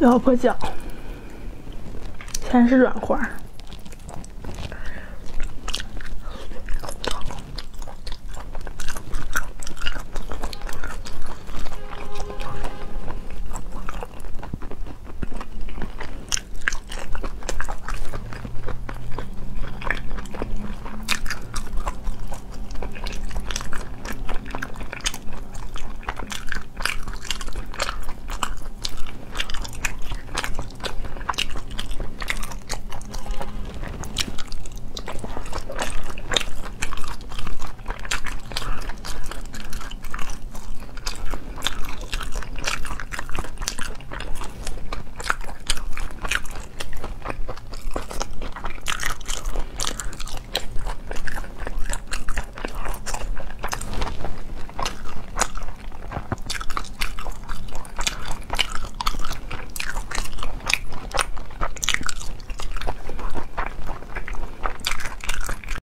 老婆角，全是软花。